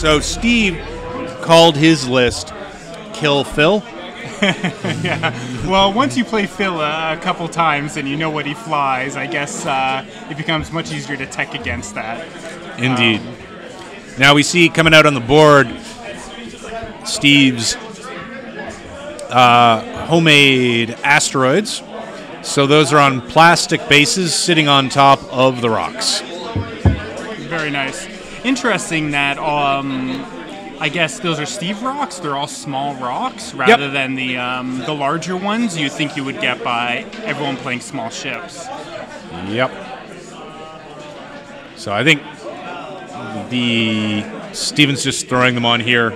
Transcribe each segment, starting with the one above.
So Steve called his list Kill Phil. Yeah. Well, once you play Phil a couple times and you know what he flies, I guess it becomes much easier to tech against that. Indeed. Now we see coming out on the board Steve's homemade asteroids. So those are on plastic bases sitting on top of the rocks. Very nice. Interesting that I guess those are Steve rocks. They're all small rocks rather than the larger ones you think you would get by everyone playing small ships. Yep. So I think the Steven's just throwing them on here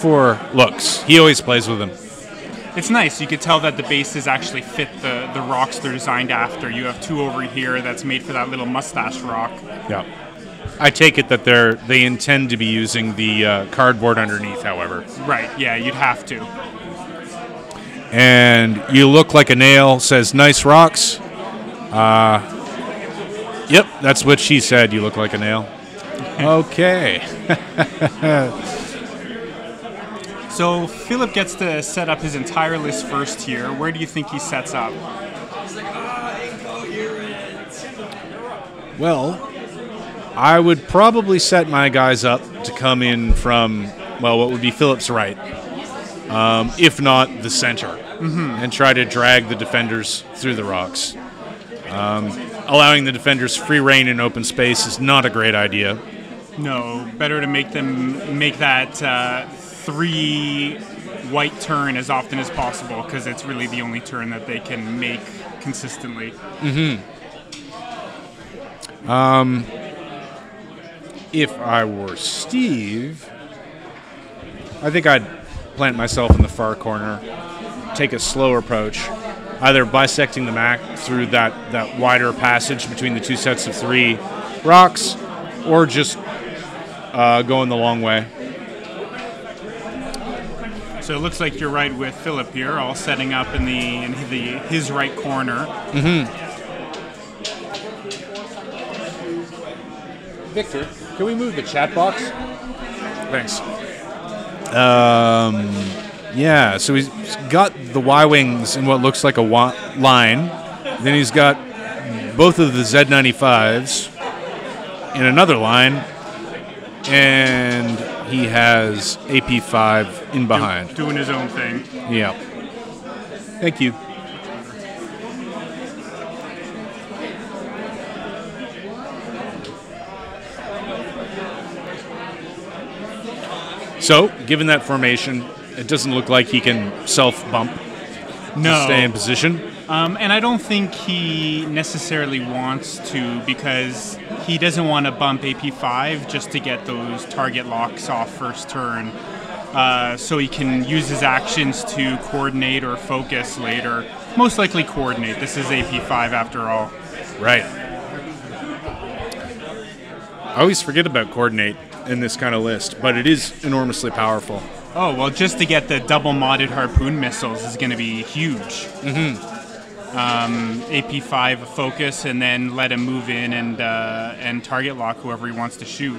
for looks. He always plays with them. It's nice. You could tell that the bases actually fit the rocks they're designed after. You have two over here that's made for that little mustache rock. Yeah. I take it that they intend to be using the cardboard underneath, however. Right, yeah, you'd have to. And You Look Like a Nail says, nice rocks. Yep, that's what she said, you look like a nail. Okay. So Philip gets to set up his entire list first here. Where do you think he sets up? Well, I would probably set my guys up to come in from, well, what would be Philip's right, if not the center, and try to drag the defenders through the rocks. Allowing the defenders free reign in open space is not a great idea. No, better to make them make that three white turn as often as possible, because it's really the only turn that they can make consistently. If I were Steve, I think I'd plant myself in the far corner, take a slow approach, either bisecting the MAC through that wider passage between the two sets of three rocks, or just going the long way. So it looks like you're right with Philip here, all setting up in his right corner. Victor, can we move the chat box? Thanks. Yeah, so he's got the Y-Wings in what looks like a line. Then he's got both of the Z-95s in another line. And he has AP-5 in behind. Doing his own thing. Yeah. Thank you. So, given that formation, it doesn't look like he can self-bump to stay in position. And I don't think he necessarily wants to, because he doesn't want to bump AP5 just to get those target locks off first turn. So he can use his actions to coordinate or focus later. Most likely coordinate. This is AP5 after all. Right. I always forget about coordinate in this kind of list, but it is enormously powerful. Oh, well, just to get the double modded Harpoon missiles is going to be huge. AP5 focus, and then let him move in and target lock whoever he wants to shoot.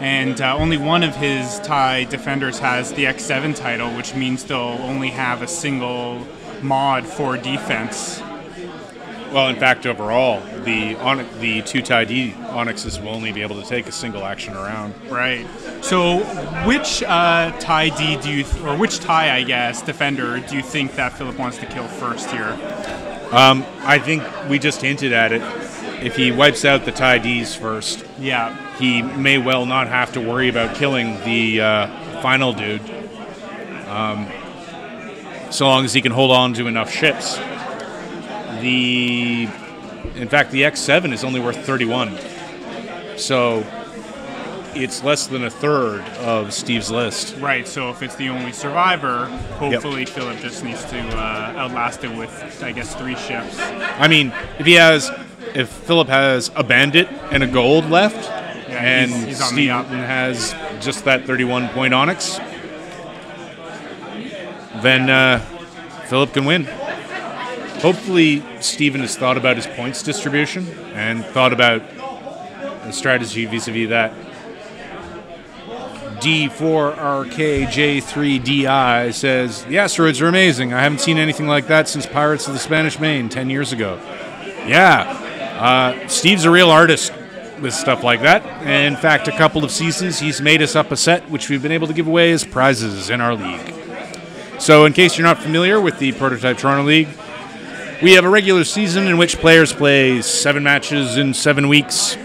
And only one of his TIE defenders has the X7 title, which means they'll only have a single mod for defense. Well, in fact, overall, the two TIE-D onyxes will only be able to take a single action around. Right. So, which TIE-D defender do you think that Philip wants to kill first here? I think we just hinted at it. If he wipes out the TIE-Ds first, he may well not have to worry about killing the final dude, so long as he can hold on to enough ships. In fact, the X7 is only worth 31, so it's less than a third of Steve's list. Right, so if it's the only survivor, hopefully Philip just needs to outlast it with, I guess, three ships. I mean, if Philip has a Bandit and a Gold left, and he's Steve has just that 31-point Onyx, then Philip can win. Hopefully, Steven has thought about his points distribution and thought about the strategy vis-a-vis that. D4RKJ3DI says, the asteroids are amazing. I haven't seen anything like that since Pirates of the Spanish Main 10 years ago. Yeah, Steve's a real artist with stuff like that. And in fact, a couple of seasons, he's made us up a set, which we've been able to give away as prizes in our league. So in case you're not familiar with the Prototype Toronto League, we have a regular season in which players play 7 matches in 7 weeks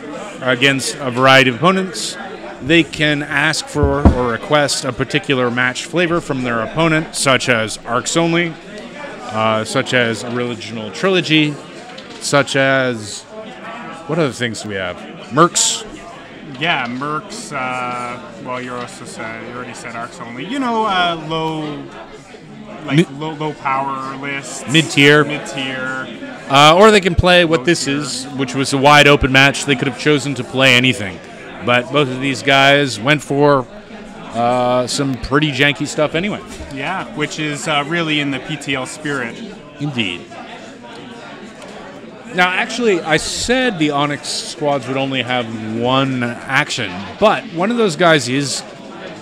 against a variety of opponents. They can ask for or request a particular match flavor from their opponent, such as Arcs only, such as original trilogy, such as, what other things do we have? Mercs. Yeah, Mercs. Well, you already said Arcs only. You know, low power lists. Mid tier. Or they can play what this is, which was a wide open match. They could have chosen to play anything. But both of these guys went for some pretty janky stuff anyway. Yeah, which is really in the PTL spirit. Indeed. Now, actually, I said the Onyx squads would only have one action, but one of those guys is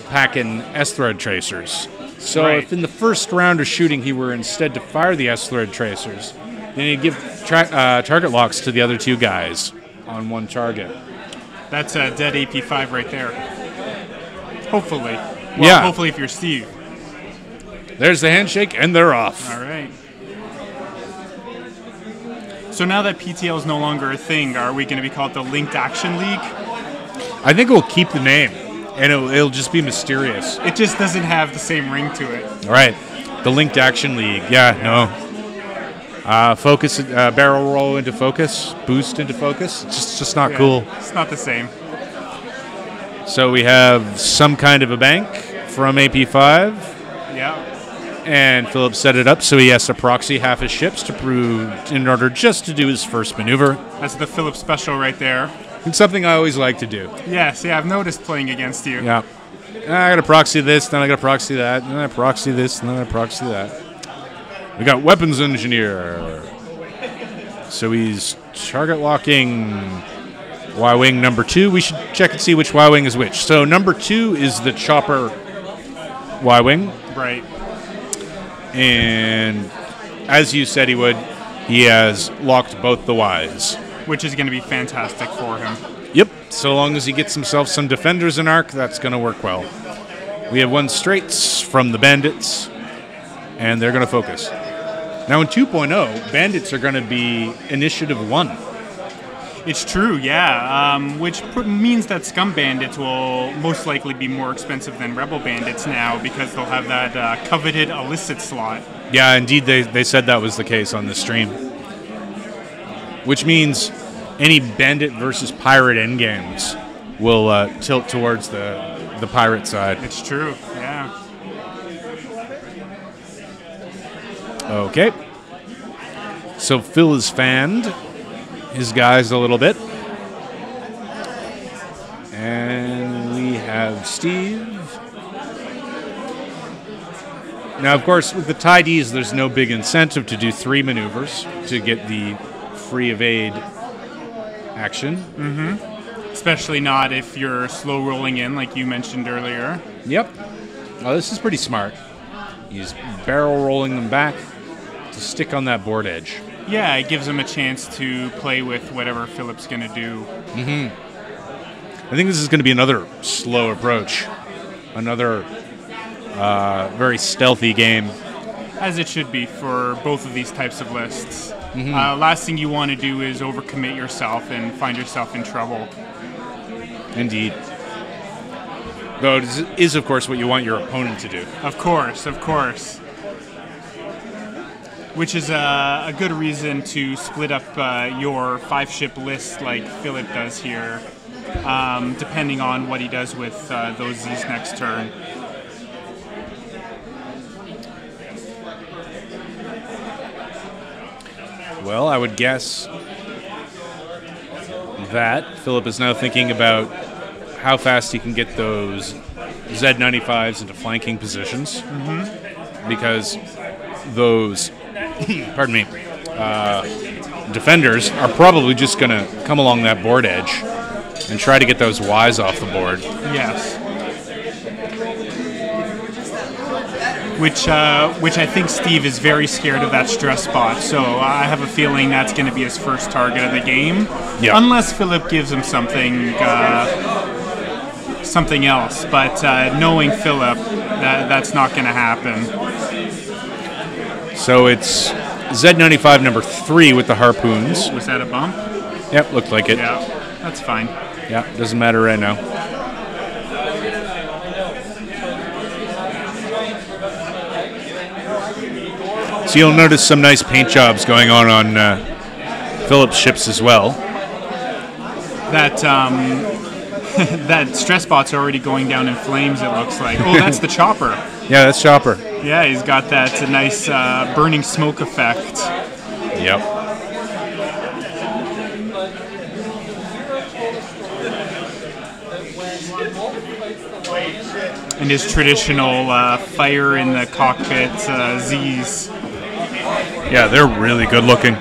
packing S-thread tracers. So if in the first round of shooting he were instead to fire the S-thread tracers, then he'd give target locks to the other two guys on one target. That's a dead AP-5 right there. Hopefully. Well, yeah. Hopefully if you're Steve. There's the handshake, and they're off. All right. So now that PTL is no longer a thing, are we going to be called the Linked Action League? I think we'll keep the name, and it'll just be mysterious. It just doesn't have the same ring to it. All right. The Linked Action League. Yeah, no. Focus, barrel roll into focus, boost into focus. It's just not cool. It's not the same. So we have some kind of a bank from AP5. Yeah. And Philip set it up, so he has to proxy half his ships to prove in order just to do his first maneuver. That's the Philip special right there. It's something I always like to do. Yes, yeah, I've noticed playing against you. Yeah. I got to proxy this, then I got to proxy that, then I proxy this, and then I proxy that. We got Weapons Engineer. So he's target locking Y-Wing number 2. We should check and see which Y-Wing is which. So number 2 is the Chopper Y-Wing. Right. And as you said he would, he has locked both the Ys. Which is going to be fantastic for him. Yep. So long as he gets himself some defenders in Arc, that's going to work well. We have 1 straights from the Bandits. And they're going to focus. Now in 2.0, Bandits are going to be Initiative 1. It's true, yeah, which means that Scum Bandits will most likely be more expensive than Rebel Bandits now because they'll have that coveted illicit slot. Yeah, indeed, they said that was the case on the stream. Which means any Bandit versus Pirate endgames will tilt towards the Pirate side. It's true, yeah. Okay. So Phil has fanned his guys a little bit. And we have Steve. Now, of course, with the TIE-Ds, there's no big incentive to do 3 maneuvers to get the free evade action. Mm-hmm. Especially not if you're slow rolling in, like you mentioned earlier. Yep. Oh, this is pretty smart. He's barrel rolling them back. Stick on that board edge. Yeah, it gives him a chance to play with whatever Philip's going to do. Mm-hmm. I think this is going to be another slow approach. Another very stealthy game. As it should be for both of these types of lists. Mm-hmm. Last thing you want to do is overcommit yourself and find yourself in trouble. Indeed. Though it is, of course, what you want your opponent to do. Of course, of course. Which is a good reason to split up your 5-ship list like Philip does here, depending on what he does with those Z's next turn. Well, I would guess that Philip is now thinking about how fast he can get those Z-95s into flanking positions, because those... Pardon me. Defenders are probably just going to come along that board edge and try to get those Ys off the board. Yes. which I think Steve is very scared of that stress bot. So I have a feeling that's going to be his first target of the game, yeah. Unless Philip gives him something something else. But knowing Philip, that's not going to happen. So it's Z-95 number 3 with the harpoons. Was that a bump? Yep, looked like it. Yeah, that's fine. Yeah, doesn't matter right now. So you'll notice some nice paint jobs going on Philip's ships as well. That that stress bot's already going down in flames, it looks like. Oh, that's the chopper. Yeah, that's Chopper. Yeah, he's got that nice burning smoke effect. Yep. And his traditional fire in the cockpit Z's. Yeah, they're really good looking.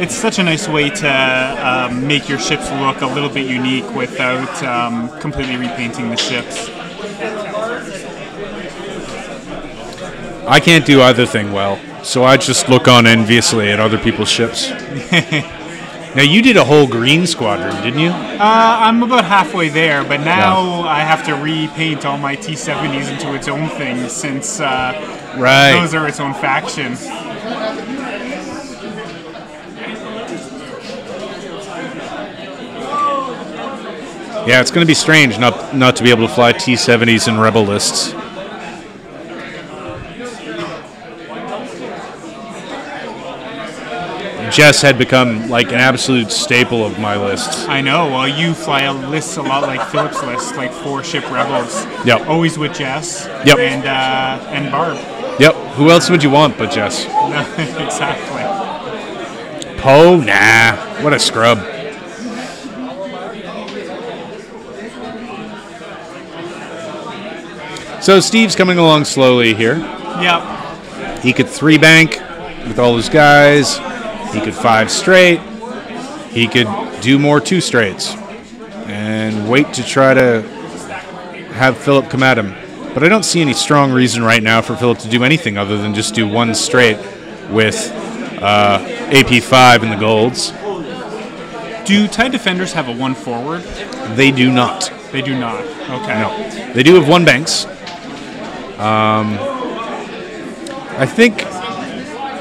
It's such a nice way to make your ships look a little bit unique without completely repainting the ships. I can't do either thing well, so I just look on enviously at other people's ships. Now, you did a whole green squadron, didn't you? I'm about halfway there, but now yeah. I have to repaint all my T-70s into its own thing since right. Those are its own faction. Yeah, it's going to be strange not to be able to fly T-70s in Rebel lists. Jess had become like an absolute staple of my lists. I know. Well, you fly a list a lot like Philip's list, like 4-ship Rebels. Yep. Always with Jess. Yep. And Barb. Yep. Who else would you want but Jess? Exactly. Poe? Nah. What a scrub. So Steve's coming along slowly here. Yep. He could 3-bank with all his guys. He could 5 straight. He could do more 2 straights and wait to try to have Philip come at him. But I don't see any strong reason right now for Philip to do anything other than just do 1 straight with AP-5 in the golds. Do TIE defenders have a 1 forward? They do not. They do not. Okay. No. They do have 1 banks. I think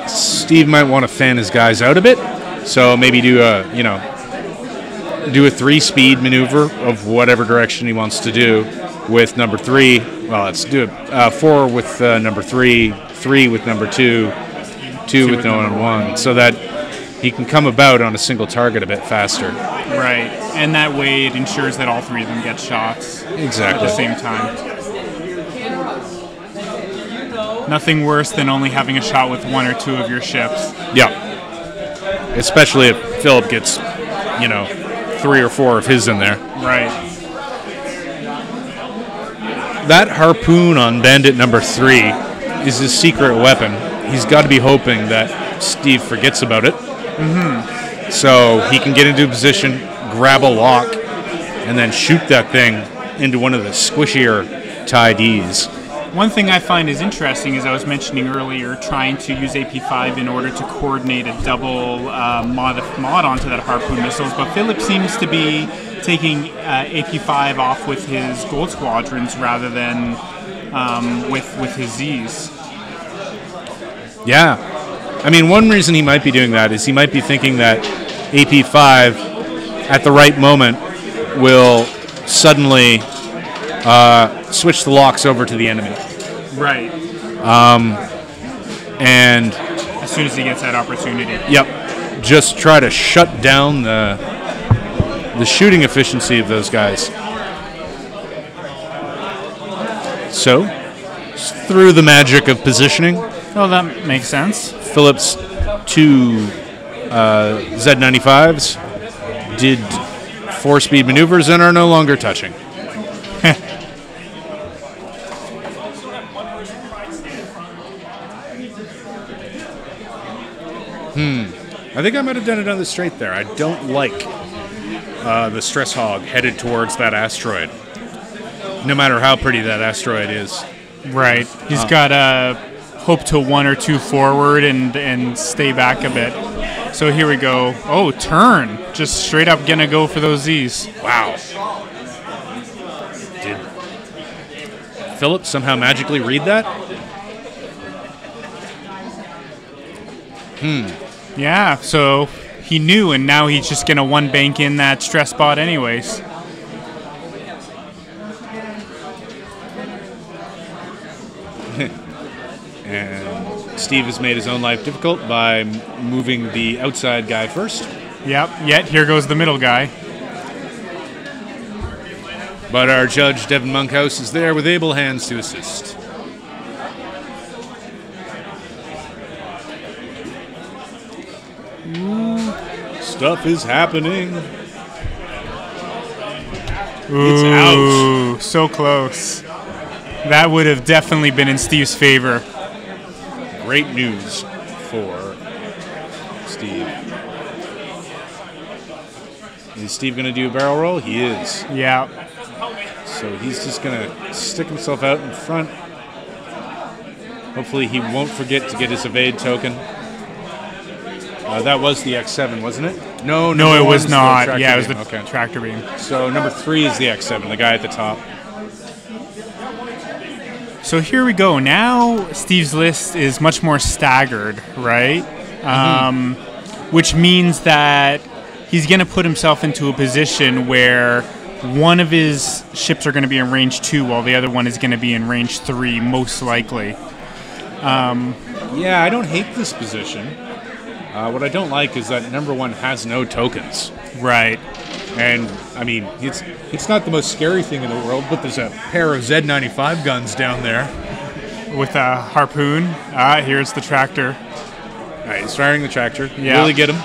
Steve might want to fan his guys out a bit, so maybe do a 3-speed maneuver of whatever direction he wants to do with number 3. Well, let's do it 4 with number 3, 3 with number 2, 2 with number 1, so that he can come about on a single target a bit faster. Right, and that way it ensures that all 3 of them get shots exactly at the same time. Nothing worse than only having a shot with 1 or 2 of your ships. Yeah. Especially if Philip gets, 3 or 4 of his in there. Right. That harpoon on Bandit number 3 is his secret weapon. He's got to be hoping that Steve forgets about it. Mm-hmm. So he can get into a position, grab a lock, and then shoot that thing into one of the squishier TIE-Ds. One thing I find is interesting is I was mentioning earlier trying to use AP-5 in order to coordinate a double mod onto that harpoon missiles, but Philip seems to be taking AP-5 off with his gold squadrons rather than with his Zs. Yeah. I mean, one reason he might be doing that is he might be thinking that AP-5 at the right moment will suddenly switch the locks over to the enemy. Right. And as soon as he gets that opportunity. Yep. Just try to shut down the shooting efficiency of those guys. So, through the magic of positioning. Oh, that makes sense. Philip's 2 Z-95s did 4-speed maneuvers and are no longer touching. I think I might have done it on the straight there. I don't like the stress hog headed towards that asteroid, no matter how pretty that asteroid is. Right. He's got a hook to one or two forward and stay back a bit. So here we go. Oh, turn. Just straight up gonna go for those Z's. Wow. Did Philip somehow magically read that? Hmm. Yeah, so he knew, and now he's just gonna one bank in that stress bot anyways. And Steve has made his own life difficult by moving the outside guy first. Yep, yet here goes the middle guy. But our judge, Devin Monkhouse, is there with able hands to assist. Stuff is happening. Ooh, it's out. So close. That would have definitely been in Steve's favor. Great news for Steve. Is Steve going to do a barrel roll? He is. Yeah. So he's just going to stick himself out in front. Hopefully he won't forget to get his evade token. That was the X7, wasn't it? No, it was not. Yeah, it was the tractor beam. So number 3 is the X7, the guy at the top. So here we go. Now Steve's list is much more staggered, right? Which means that he's going to put himself into a position where one of his ships are going to be in range 2 while the other one is going to be in range 3, most likely. Yeah, I don't hate this position. What I don't like is that number 1 has no tokens. Right. And, I mean, it's not the most scary thing in the world, but there's a pair of Z-95 guns down there. With a harpoon. Ah, here's the tractor. All right, he's firing the tractor. Yeah. Really get him.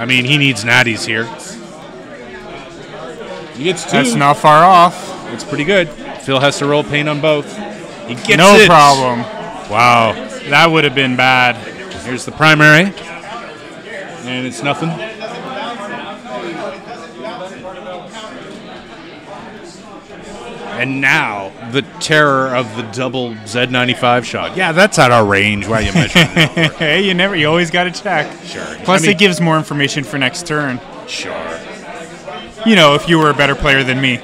I mean, he needs natties here. He gets 2. That's not far off. It's pretty good. Phil has to roll paint on both. He gets it. No problem. Wow. That would have been bad. Here's the primary, and it's nothing. And now the terror of the double Z-95 shot. Yeah, that's out of range. Why you measuring? Hey, you always got to check. Sure. Plus, it gives more information for next turn. Sure. You know, if you were a better player than me.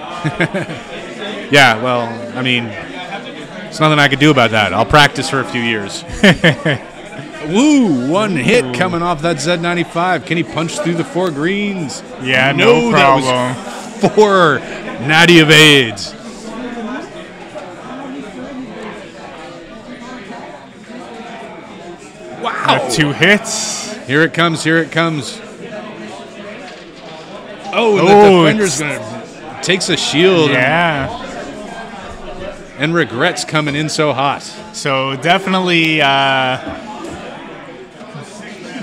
Yeah. Well, I mean, there's nothing I could do about that. I'll practice for a few years. Woo, one hit coming off that Z-95. Can he punch through the 4 greens? Yeah, no problem. That was 4 natty evades. Wow. With 2 hits. Here it comes, here it comes. Oh, and the defender's going to... Takes a shield. Yeah. And regrets coming in so hot. So definitely...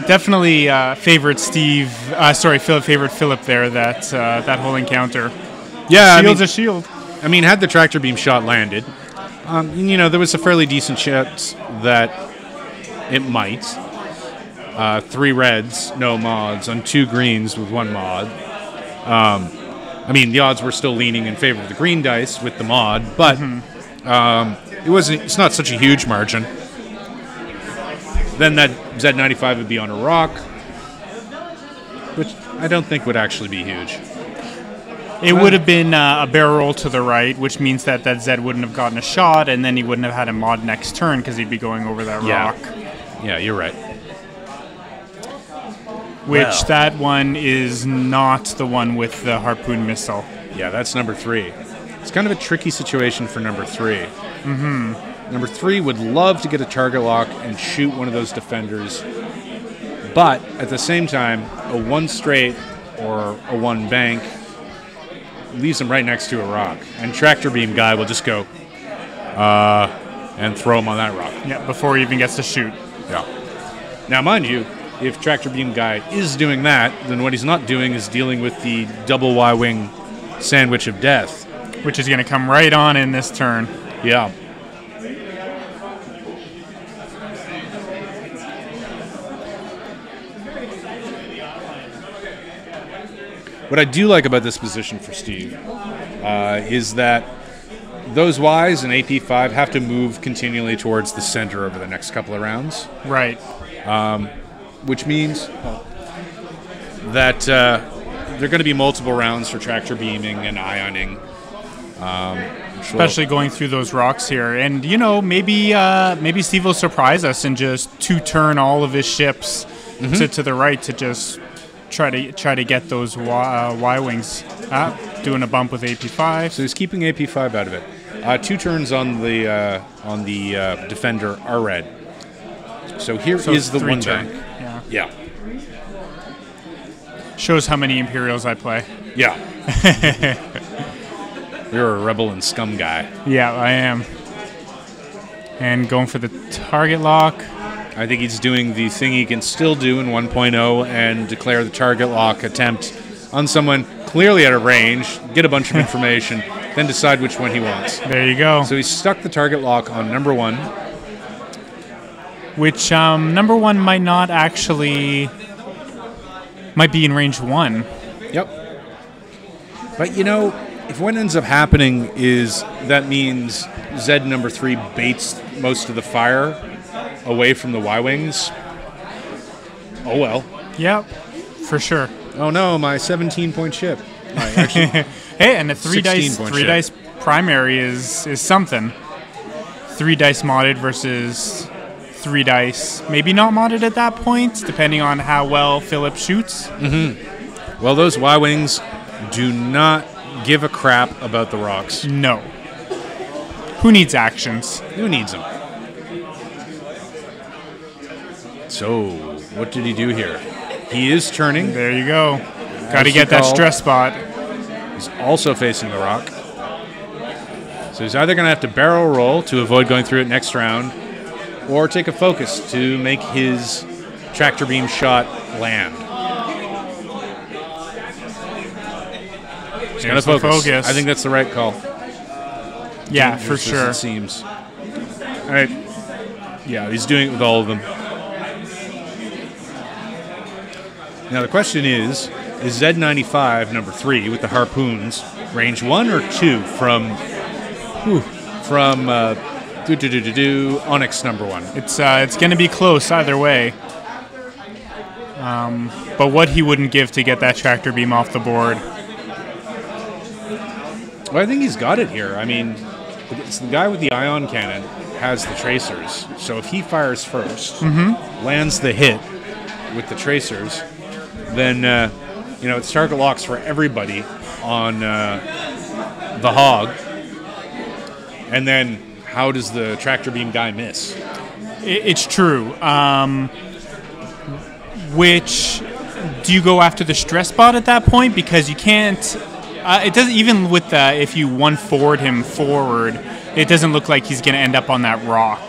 Definitely favored Steve. Sorry, favored Philip there. That whole encounter. Yeah, shield's a shield. I mean, had the tractor beam shot landed, you know, there was a fairly decent chance that it might. 3 reds, no mods on 2 greens with 1 mod. I mean, the odds were still leaning in favor of the green dice with the mod, but it wasn't. It's not such a huge margin. Then that Z-95 would be on a rock, which I don't think would actually be huge. It would have been a barrel roll to the right, which means that that Z wouldn't have gotten a shot, and then he wouldn't have had a mod next turn because he'd be going over that rock. Yeah, you're right. Which that one is not the one with the harpoon missile. Yeah, that's number 3. It's kind of a tricky situation for number 3. Mm-hmm. Number 3 would love to get a target lock and shoot one of those defenders, but at the same time, a 1 straight or a 1 bank leaves him right next to a rock, and tractor beam guy will just go and throw him on that rock. Yeah, before he even gets to shoot. Yeah. Now, mind you, if tractor beam guy is doing that, then what he's not doing is dealing with the double Y-wing sandwich of death, which is going to come right on in this turn. Yeah. What I do like about this position for Steve is that those Ys and AP-5 have to move continually towards the center over the next couple of rounds. Right. Which means that there are going to be multiple rounds for tractor beaming and ioning. Especially going through those rocks here. And, you know, maybe maybe Steve will surprise us and just two-turn all of his ships to the right to just try to get those Y-Wings up. Doing a bump with AP-5. So he's keeping AP-5 out of it. Two turns on the defender are red. So here is the one turn. Yeah. Yeah. Shows how many Imperials I play. Yeah. You're a Rebel and Scum guy. Yeah, I am. And going for the target lock. I think he's doing the thing he can still do in 1.0 and declare the target lock attempt on someone clearly out of range, get a bunch of information, then decide which one he wants. There you go. So he stuck the target lock on number one. Which number one might not actually... might be in range one. Yep. But, you know, if what ends up happening is that means Z number three baits most of the fire away from the Y-Wings. Oh, well. Yep, for sure. Oh no, my 17-point ship. Hey, and a three dice primary is something. 3 dice modded versus 3 dice, maybe not modded at that point, depending on how well Philip shoots. Mm-hmm. Well, those Y-Wings do not give a crap about the rocks. No. Who needs actions? Who needs them? So, what did he do here? He is turning. There you go. Got to get that stress spot. He's also facing the rock. So he's either going to have to barrel roll to avoid going through it next round or take a focus to make his tractor beam shot land. He's going to focus. I think that's the right call. Yeah, for sure. It seems. All right. Yeah, he's doing it with all of them. Now the question is Z-95 number three with the harpoons range one or two from Onyx number one? It's going to be close either way. But what he wouldn't give to get that tractor beam off the board? Well, I think he's got it here. I mean, it's the guy with the ion cannon has the tracers. So if he fires first, lands the hit with the tracers. Then, you know, it's target locks for everybody on the hog. And then how does the tractor beam guy miss? It's true. Which, do you go after the stress bot at that point? Because you can't, it doesn't, even with the, if you one-forward him forward, it doesn't look like he's going to end up on that rock.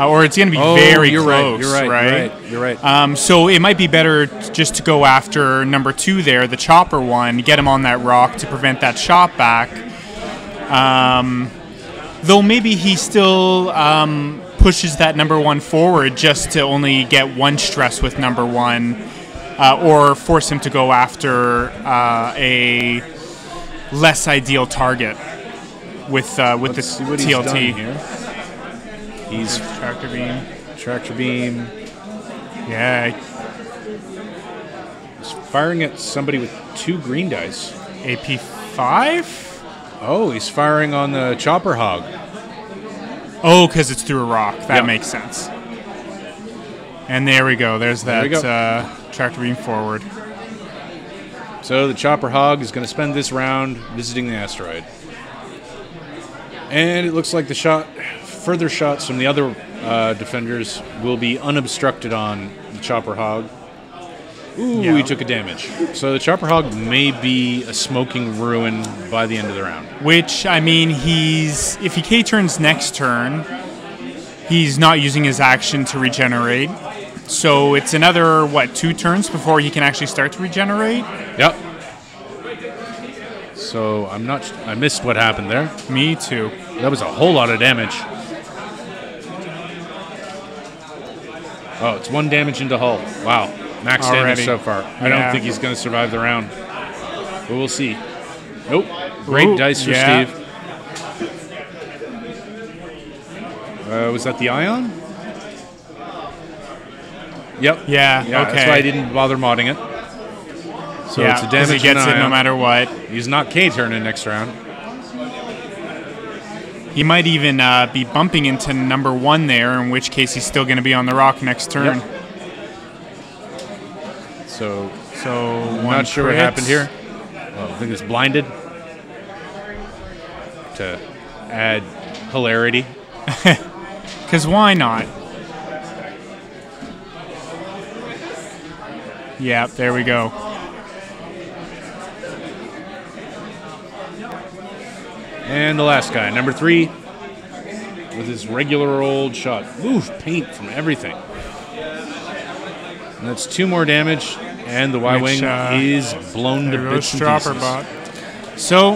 Or it's going to be very close, right? You're right. So it might be better just to go after number two there, the chopper one, get him on that rock to prevent that shot back. Though maybe he still pushes that number one forward just to only get one stress with number one, or force him to go after a less ideal target with the TLT here. He's tractor beam. Tractor beam. Yeah. He's firing at somebody with two green dice. AP-5? Oh, he's firing on the chopper hog. Oh, because it's through a rock. That makes sense. And there we go. There's that tractor beam forward. So the chopper hog is going to spend this round visiting the asteroid. And it looks like the further shots from the other defenders will be unobstructed on the chopper hog. Ooh, he took a damage. So the chopper hog may be a smoking ruin by the end of the round. Which, I mean, he's... if he K-turns next turn, he's not using his action to regenerate. So it's another, what, 2 turns before he can actually start to regenerate? Yep. So I'm not... I missed what happened there. Me too. That was a whole lot of damage. Oh, it's 1 damage into hull. Wow. Max damage so far. I don't think he's going to survive the round. But we'll see. Nope. Great dice for Steve. Was that the Ion? Yep. Yeah, okay. That's why I didn't bother modding it. So yeah, it's a damage he gets it no matter what. He's not K-turning next round. He might even be bumping into number one there, in which case he's still going to be on the rock next turn. Yep. So I'm not sure what happened here. Well, I think it's blinded to add hilarity. Because why not? Yeah, there we go. And the last guy, number three, with his regular old shot. Oof, paint from everything. And that's two more damage, and the Y-Wing is blown to bits and pieces. Bot. So,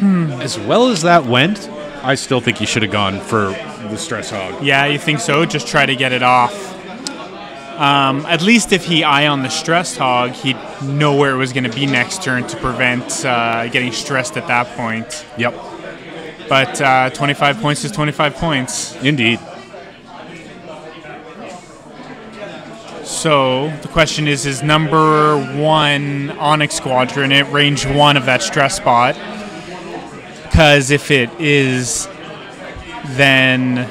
as well as that went, I still think you should have gone for the Stress Hog. Yeah, you think so? Just try to get it off. At least if he eye on the Stress Hog, he'd know where it was going to be next turn to prevent getting stressed at that point. Yep. But 25 points is 25 points. Indeed. So the question is number one Onyx Squadron at range one of that stress spot? Because if it is, then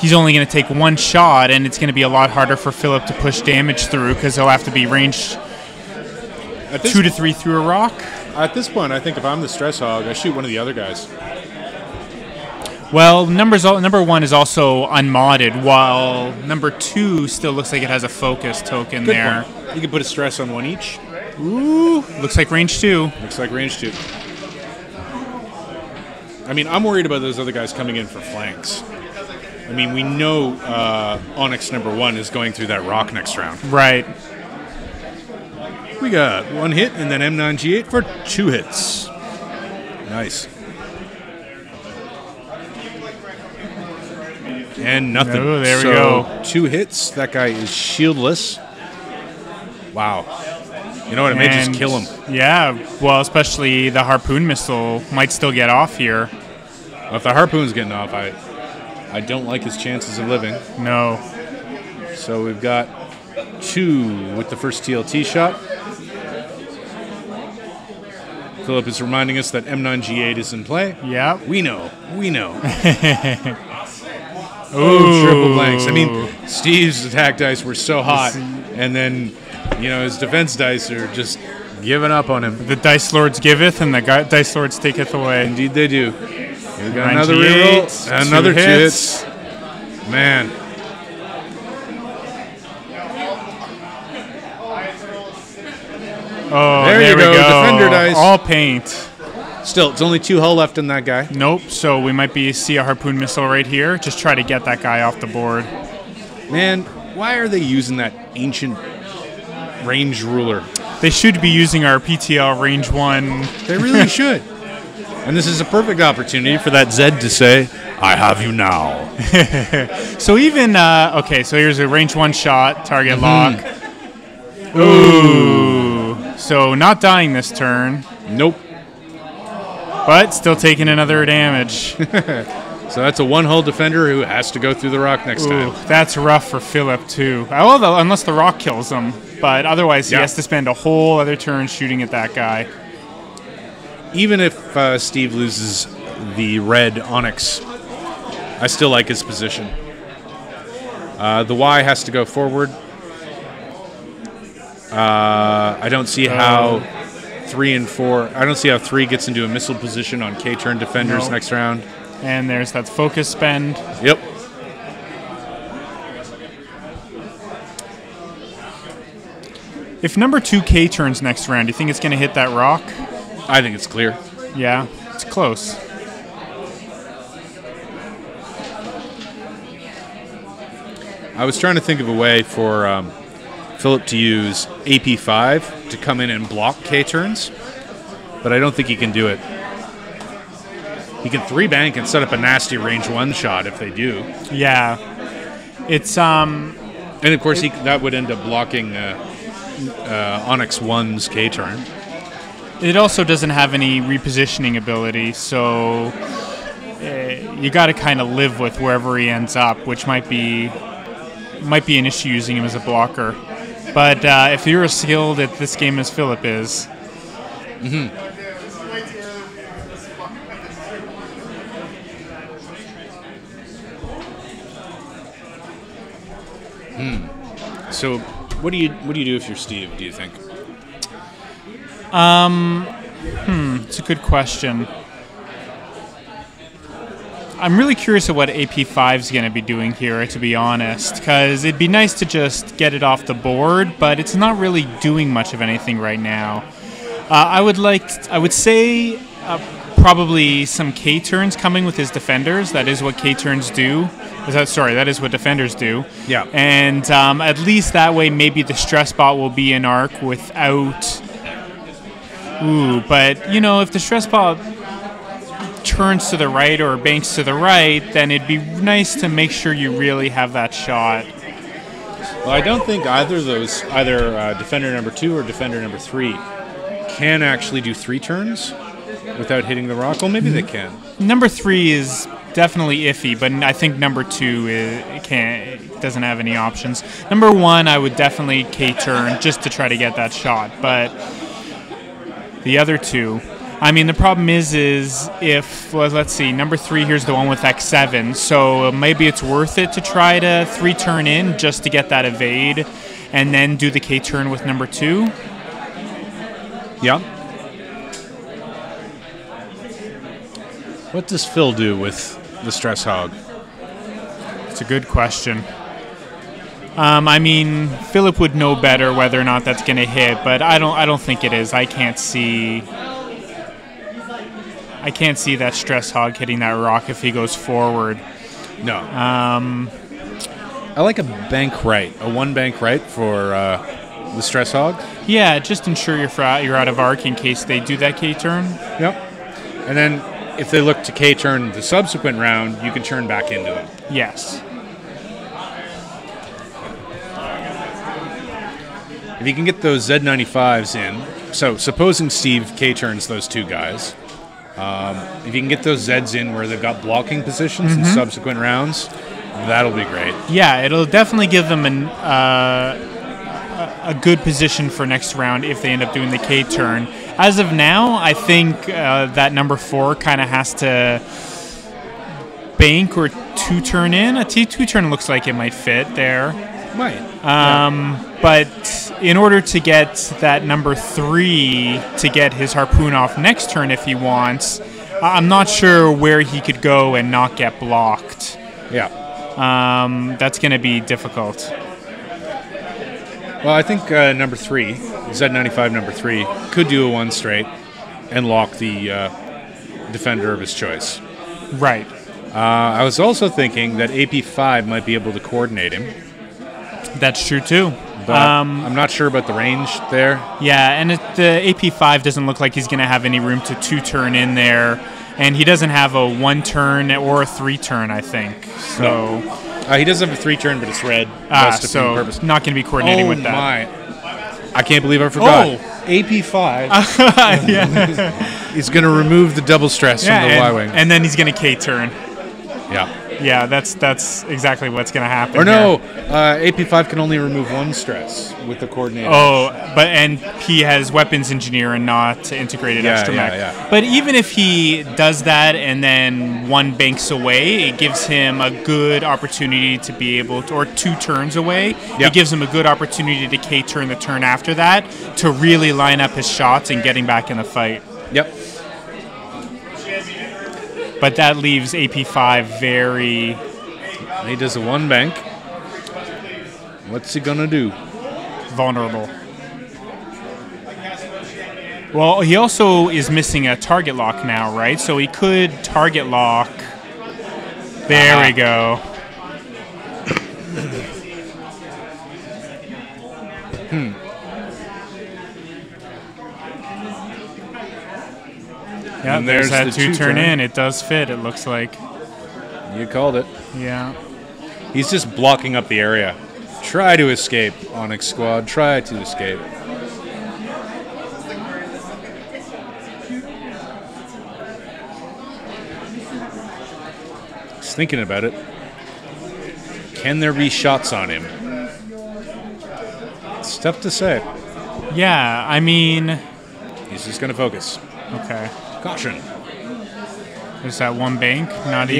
he's only going to take one shot, and it's going to be a lot harder for Philip to push damage through because he'll have to be ranged 2 to 3 through a rock. At this point, I think if I'm the Stress Hog, I shoot one of the other guys. Well, number one is also unmodded, while number two still looks like it has a focus token there. Good point. You can put a stress on one each. Ooh, looks like range two. Looks like range two. I mean, I'm worried about those other guys coming in for flanks. I mean, we know Onyx number one is going through that rock next round. Right. We got one hit and then M9G8 for two hits. Nice. And nothing. Oh, there we go. Two hits. That guy is shieldless. Wow. You know what? It may just kill him. Yeah. Well, especially the harpoon missile might still get off here. Well, if the harpoon's getting off, I don't like his chances of living. No. So we've got two with the first TLT shot. Philip is reminding us that M9G8 is in play. Yeah. We know. We know. Oh, triple blanks. I mean, Steve's attack dice were so hot, and then, you know, his defense dice are just giving up on him. The dice lords giveth, and the dice lords taketh away. Indeed they do. We got another reroll. Another two hits. Man. Oh, there you go. Defender dice. All paint. Still, it's only two hull left in that guy. Nope, so we might see a harpoon missile right here. Just try to get that guy off the board. Man, why are they using that ancient range ruler? They should be using our PTL range one. They really should. And this is a perfect opportunity for that Zed to say, I have you now. So even, okay, so here's a range one shot, target lock. Ooh. So not dying this turn. Nope. But still taking another damage. So that's a one-hull defender who has to go through the rock next time. That's rough for Philip, too. Although, unless the rock kills him. But otherwise, he has to spend a whole other turn shooting at that guy. Even if Steve loses the red Onyx, I still like his position. The Y has to go forward. I don't see how... 3 and 4. I don't see how 3 gets into a missile position on K-turn defenders next round. And there's that focus spend. Yep. If number 2 K-turns next round, do you think it's going to hit that rock? I think it's clear. Yeah, it's close. I was trying to think of a way for... Philip to use AP-5 to come in and block K-turns, but I don't think he can do it. He can 3-bank and set up a nasty range one shot if they do. Yeah, it's and of course that would end up blocking Onyx 1's K-turn. It also doesn't have any repositioning ability, so you got to kind of live with wherever he ends up, which might be an issue using him as a blocker. But if you're as skilled at this game as Philip is, So, what do you do if you're Steve? Do you think? It's a good question. I'm really curious at what AP-5 is going to be doing here, to be honest, because it'd be nice to just get it off the board, but it's not really doing much of anything right now. I would say probably some K turns coming with his defenders. That is what K turns do. That is what defenders do. Yeah. And at least that way, maybe the stress bot will be an arc without. Ooh, but you know, if the stress bot turns to the right or banks to the right, then it'd be nice to make sure you really have that shot. Well, I don't think either of those, either defender number 2 or defender number 3, can actually do 3 turns without hitting the rock. Well, maybe they can. Number 3 is definitely iffy, but I think number 2 doesn't have any options. Number 1, I would definitely K-turn just to try to get that shot, but the other 2... I mean, the problem is if, well, let's see, number 3, here's the one with X7, so maybe it's worth it to try to 3-turn in just to get that evade and then do the K-turn with number 2. Yeah. What does Phil do with the Stress Hog? It's a good question. I mean, Philip would know better whether or not that's going to hit, but I don't think it is. I can't see that Stress Hog hitting that rock if he goes forward. No. I like a bank right, a one bank right for the Stress Hog. Yeah, just ensure you're out of arc in case they do that K-turn. Yep. And then if they look to K-turn the subsequent round, you can turn back into them. Yes. If you can get those Z-95s in, so supposing Steve K-turns those 2 guys... if you can get those Zeds in where they've got blocking positions in subsequent rounds, that'll be great. Yeah, it'll definitely give them a good position for next round if they end up doing the K-turn. As of now, I think that number 4 kind of has to bank or 2-turn in. A T2-turn looks like it might fit there. Might. Yeah. But in order to get that number 3 to get his harpoon off next turn if he wants, I'm not sure where he could go and not get blocked. Yeah. That's going to be difficult. Well, I think number 3, Z-95 number 3, could do a 1 straight and lock the defender of his choice. Right. I was also thinking that AP-5 might be able to coordinate him. That's true, too. But I'm not sure about the range there. Yeah, and the AP-5 doesn't look like he's going to have any room to 2-turn in there. And he doesn't have a 1-turn or a 3-turn, I think. So no. He does have a 3-turn, but it's red. So not going to be coordinating with that. Oh, my. I can't believe I forgot. Oh. AP-5 is going to remove the double stress from the Y-Wing. And then he's going to K-turn. Yeah. Yeah, that's exactly what's going to happen. Or no, AP-5 can only remove 1 stress with the coordinator. Oh, but and he has Weapons Engineer and not Integrated Extra Mech. Yeah. But even if he does that and then 1 banks away, it gives him a good opportunity to be able to, or 2 turns away, it gives him a good opportunity to K-turn the turn after that to really line up his shots and getting back in the fight. Yep. But that leaves AP-5 very... He does a 1 bank. What's he going to do? Vulnerable. Well, he also is missing a target lock now, right? So he could target lock. There we go. Yeah, and there's that 2-turn in. It does fit, it looks like. You called it. Yeah. He's just blocking up the area. Try to escape, Onyx Squad. Try to escape. was thinking about it. Can there be shots on him? It's tough to say. Yeah, I mean... He's just going to focus. Okay. Caution. There's that one bank. Not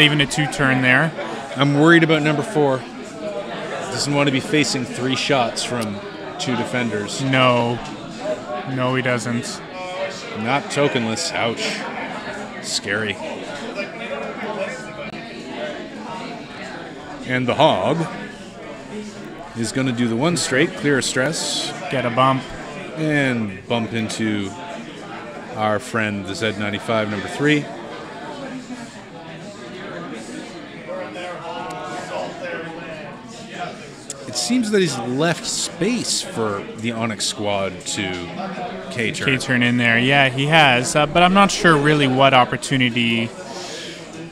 even a two-turn there. I'm worried about number 4. Doesn't want to be facing 3 shots from 2 defenders. No. No, he doesn't. Not tokenless. Ouch. Scary. And the hog is going to do the one straight, clear a stress. Get a bump. And bump into our friend, the Z-95, number 3. It seems that he's left space for the Onyx squad to K-turn. K-turn in there. Yeah, he has. But I'm not sure really what opportunity...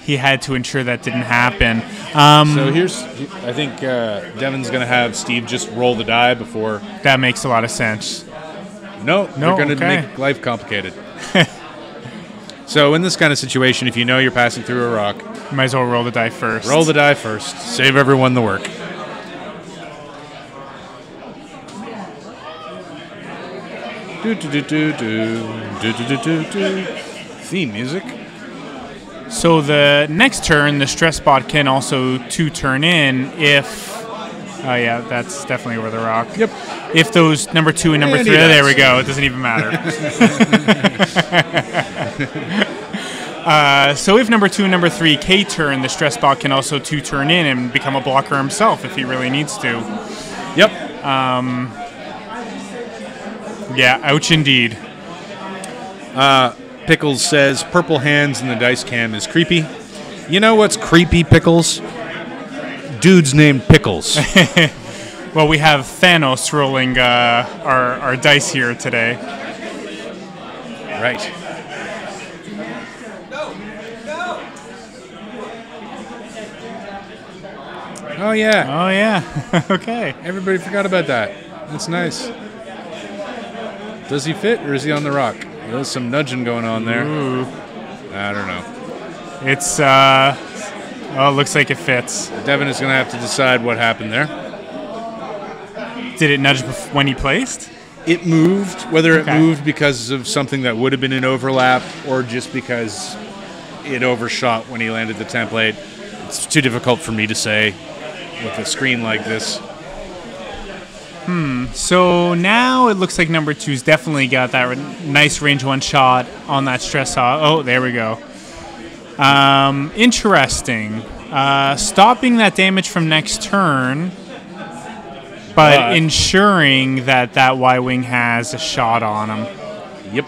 he had to ensure that didn't happen. So here's, I think Devin's going to have Steve just roll the die before. That makes a lot of sense. No, they're going to make life complicated. So in this kind of situation, if you know you're passing through a rock, you might as well roll the die first. Roll the die first. Save everyone the work. Do do do do do do do do do. Theme music. So the next turn, the stress bot can also two-turn in if... Oh, yeah, that's definitely over the rock. Yep. If those number 2 and number 3... There we go. It doesn't even matter. So if number 2 and number 3 K-turn, the stress bot can also two-turn in and become a blocker himself if he really needs to. Yep. Yeah, ouch indeed. Pickles says, purple hands in the dice cam is creepy. You know what's creepy, Pickles? Dudes named Pickles. Well, we have Thanos rolling our dice here today. Right. Oh, yeah. Oh, yeah. Okay. Everybody forgot about that. That's nice. Does he fit or is he on the rock? There's some nudging going on there. Ooh. I don't know. It's, oh, it looks like it fits. Devin is going to have to decide what happened there. Did it nudge when he placed? It moved. Whether it moved because of something that would have been an overlap or just because it overshot when he landed the template, it's too difficult for me to say with a screen like this. So now it looks like number 2's definitely got that nice range 1 shot on that stress saw. Oh, there we go. Interesting. Stopping that damage from next turn, but ensuring that that Y-Wing has a shot on him. Yep.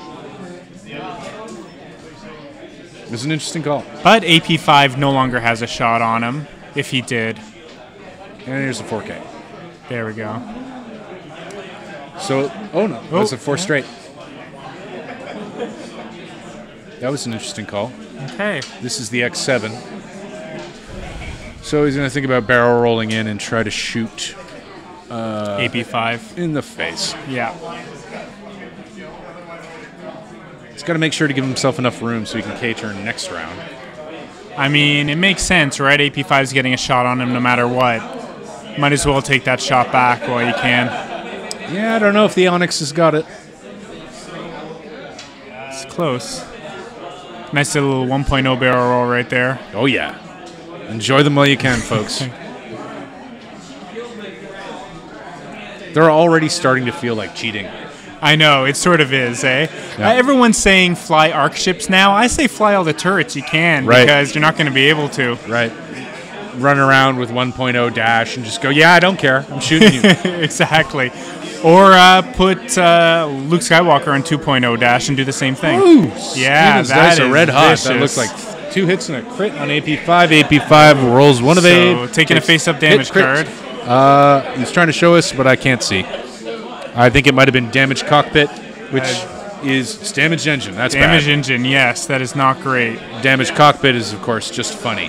It was an interesting call. But AP-5 no longer has a shot on him, if he did. And here's the 4K. There we go. So, oh no, that was a 4 straight. That was an interesting call. Okay. This is the X-7. So he's going to think about barrel rolling in and try to shoot... AP-5. In the face. Yeah. He's got to make sure to give himself enough room so he can K-turn next round. I mean, it makes sense, right? AP-5's getting a shot on him no matter what. Might as well take that shot back while you can. Yeah, I don't know if the Onyx has got it. It's close. Nice little 1.0 barrel roll right there. Oh, yeah. Enjoy them while you can, folks. They're already starting to feel like cheating. I know. It sort of is, eh? Yeah. Everyone's saying fly arc ships now. I say fly all the turrets you can because you're not going to be able to. Right. Run around with 1.0 dash and just go, yeah, I don't care. I'm shooting you. Exactly. Or put Luke Skywalker on 2.0 dash and do the same thing. Ooh, yeah, that is red hot. That looks like 2 hits and a crit on AP-5. AP-5 rolls 1 of 8. So taking a face-up damage card. He's trying to show us, but I can't see. I think it might have been damage cockpit, which is damage engine. That's damage engine. Yes, that is not great. Damage cockpit is, of course, just funny.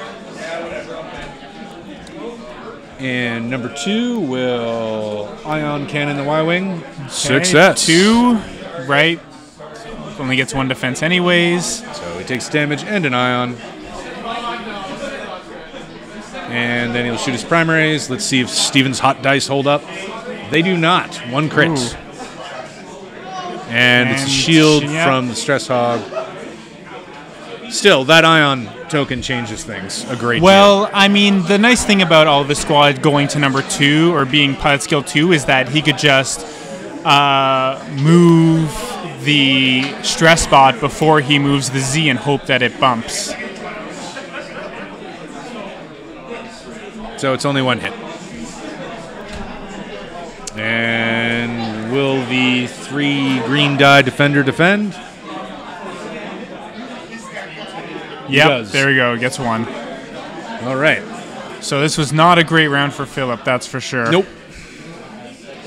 And number 2 will ion cannon the Y-Wing. Okay. Success. 2, right? Only gets 1 defense anyways. So he takes damage and an ion. and then he'll shoot his primaries. Let's see if Steven's hot dice hold up. They do not. One crit. Ooh. And it's a shield from the Stress Hog. Still, that Ion token changes things a great deal. Well, I mean, the nice thing about all the squad going to number 2 or being Pilot Skill 2 is that he could just move the Stress Bot before he moves the Z and hope that it bumps. So it's only one hit. And will the 3 green die defender defend? Yep, there we go. Gets one. All right. So this was not a great round for Philip, that's for sure. Nope.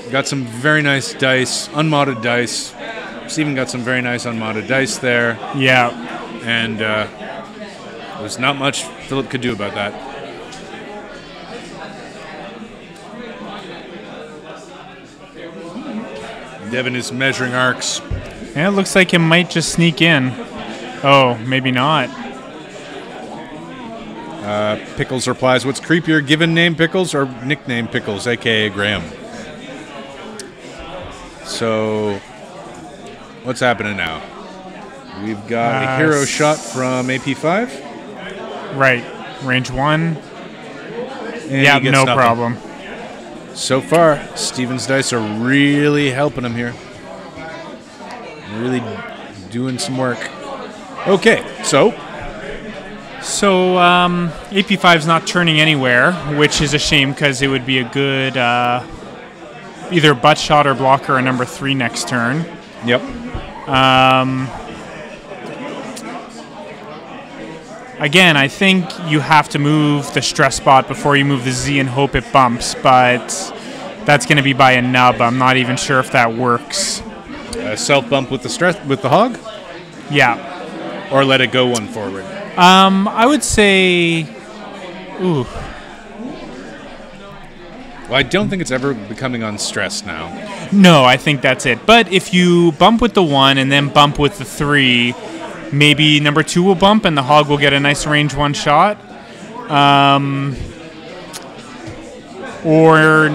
Got some very nice dice, unmodded dice. Steven got some very nice unmodded dice there. Yeah. And there's not much Philip could do about that. Devin is measuring arcs. Yeah, it looks like he might just sneak in. Oh, maybe not. Pickles replies, what's creepier, given name Pickles or nickname Pickles, a.k.a. Graham? So, what's happening now? We've got a hero shot from AP-5. Right. Range 1. Yeah, no problem. So far, Steven's dice are really helping him here. Really doing some work. Okay, so. So AP5's not turning anywhere, which is a shame because it would be a good either butt shot or blocker or number 3 next turn. Yep. Again, I think you have to move the Stress Bot before you move the Z and hope it bumps, but that's going to be by a nub. I'm not even sure if that works. Self bump with the hog? Yeah. Or let it go one forward. I would say, ooh. Well, I don't think it's ever becoming unstressed now. No, I think that's it. But if you bump with the 1 and then bump with the 3. Maybe number 2 will bump and the hog will get a nice range 1 shot. Or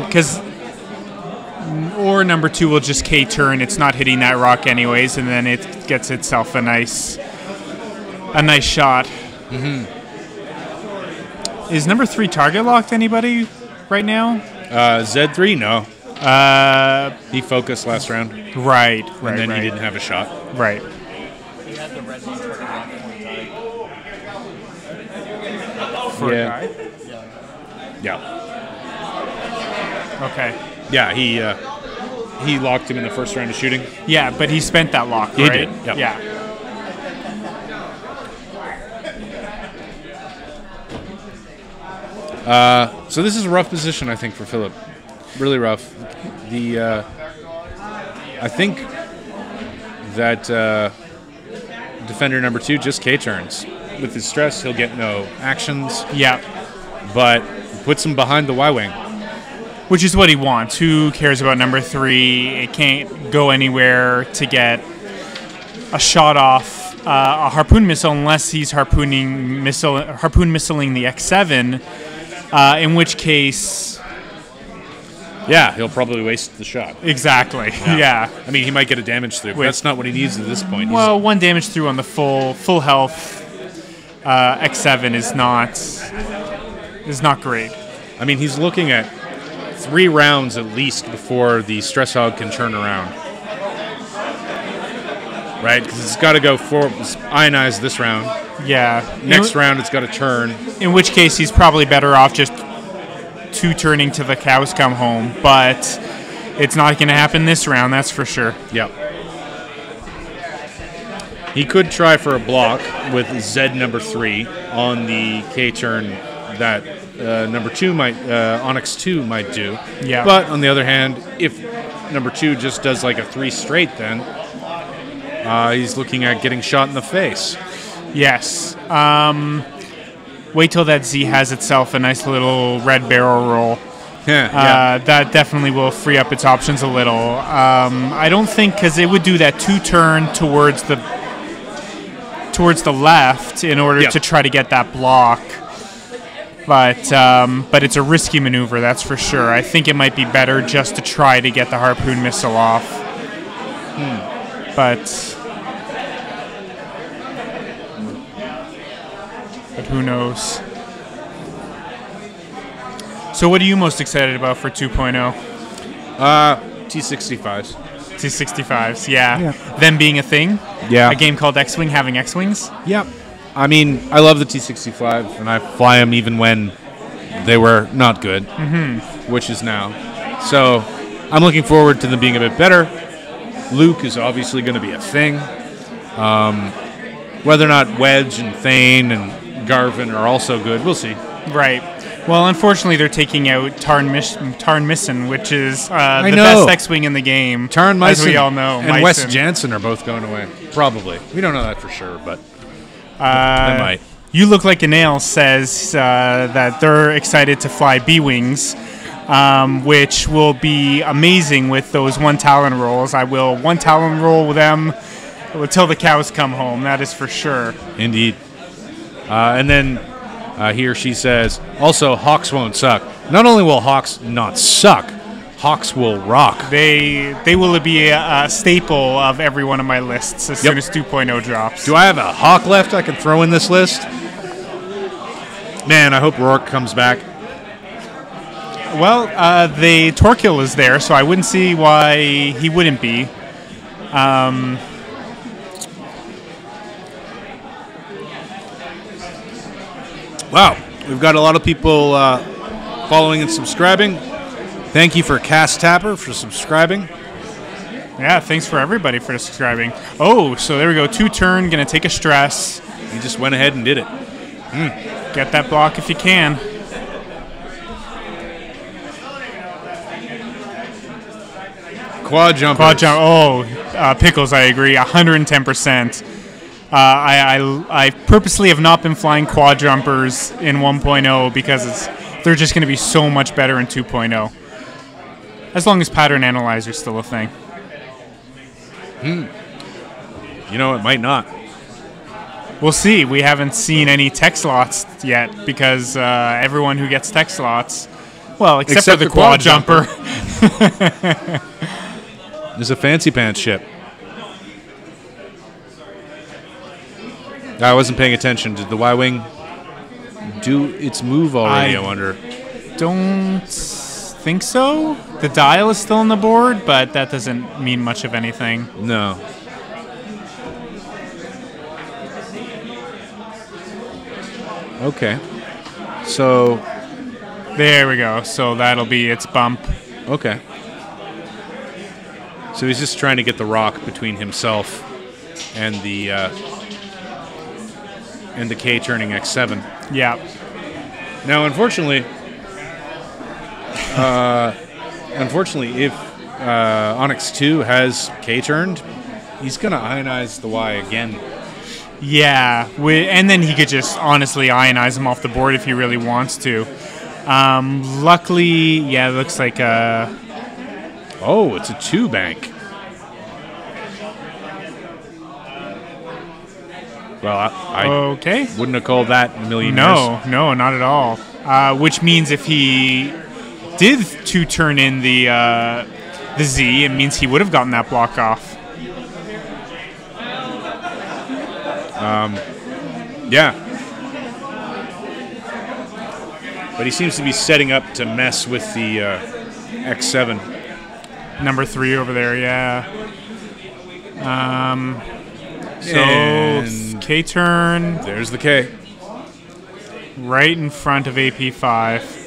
number 2 will just K-turn. It's not hitting that rock anyways, and then it gets itself a nice shot. Mm-hmm. Is number 3 target locked anybody right now? Z3, no. He focused last round. Right. And then he didn't have a shot. Right. Yeah. Okay. Yeah, he locked him in the first round of shooting. Yeah, but he spent that lock, right? He did. Yep. Yeah. So this is a rough position, I think, for Philip. Really rough. The I think that defender number 2 just K-turns. With his stress, he'll get no actions. Yeah. But puts him behind the Y-Wing. Which is what he wants. Who cares about number 3? It can't go anywhere to get a shot off a harpoon missile unless he's harpoon missiling the X-7, in which case... Yeah, he'll probably waste the shot. Exactly. Yeah. Yeah. I mean, he might get a damage through, but that's not what he needs at this point. Well, he's 1 damage through on the full health X7 is not great. I mean, he's looking at 3 rounds at least before the Stress Hog can turn around, right? Because it's got to go for ionize this round. Yeah. Next round, it's got to turn. In which case, he's probably better off just 2 turning to the cows come home. But it's not going to happen this round, that's for sure. Yep. He could try for a block with Z number 3 on the K-turn that number 2 might, Onyx 2 might do. Yeah. But on the other hand, if number 2 just does like a 3 straight, then he's looking at getting shot in the face. Yes. Wait till that Z has itself a nice little red barrel roll. Yeah, yeah. That definitely will free up its options a little. I don't think, because it would do that 2 turn towards the left in order to try to get that block, But it's a risky maneuver, that's for sure. I think it might be better just to try to get the Harpoon missile off. But who knows? So what are you most excited about for 2.0? T-65s. T-65s, yeah. Them being a thing? Yeah. A game called X Wing having X Wings? Yep. I mean, I love the T-65, and I fly them even when they were not good, which is now. So I'm looking forward to them being a bit better. Luke is obviously going to be a thing. Whether or not Wedge and Thane and Garvin are also good, we'll see. Right. Well, unfortunately, they're taking out Tarn Mison, which is the best X-Wing in the game. Tarn Mison, as we all know, and Wes Jansen are both going away. Probably. We don't know that for sure, but... I might. You Look Like a Nail says that they're excited to fly B-Wings, which will be amazing with those one Talon rolls. I will one Talon roll with them until the cows come home, that is for sure. Indeed. And then he or she says, also, Hawks won't suck. Not only will Hawks not suck, Hawks will rock. They will be a staple of every one of my lists as soon as 2.0 drops. Do I have a Hawk left I can throw in this list? Man, I hope Rourke comes back. Well, the Torquil is there, so I wouldn't see why he wouldn't be. Wow, we've got a lot of people following and subscribing. Thank you for Cass Tapper for subscribing. Yeah, thanks for everybody for subscribing. Oh, so there we go. Two turn, going to take a stress. You just went ahead and did it. Get that block if you can. Quad jumper. Quad jumper. Oh, Pickles, I agree. 110%. I purposely have not been flying quad jumpers in 1.0 because they're just going to be so much better in 2.0. As long as pattern analyzer's still a thing. You know, it might not. We'll see. We haven't seen any tech slots yet because everyone who gets tech slots, well, except for the quad jumper. There's a fancy pants ship. I wasn't paying attention. Did the Y-Wing do its move already, I wonder? Don't... think so. The dial is still on the board, but that doesn't mean much of anything. No. Okay. So there we go. So that'll be its bump. Okay. So he's just trying to get the rock between himself and the K turning X7. Yeah. Now, unfortunately. Unfortunately, if Onyx 2 has K turned, he's going to ionize the Y again. Yeah, and then he could just honestly ionize him off the board if he really wants to. Luckily, yeah, it looks like a... Oh, it's a 2 bank. Well, I okay. Wouldn't have called that in a million years. No, not at all. Which means if he... did to turn in the Z, it means he would have gotten that block off. Yeah. But he seems to be setting up to mess with the X7. Number 3 over there, yeah. So K turn. There's the K. Right in front of AP-5.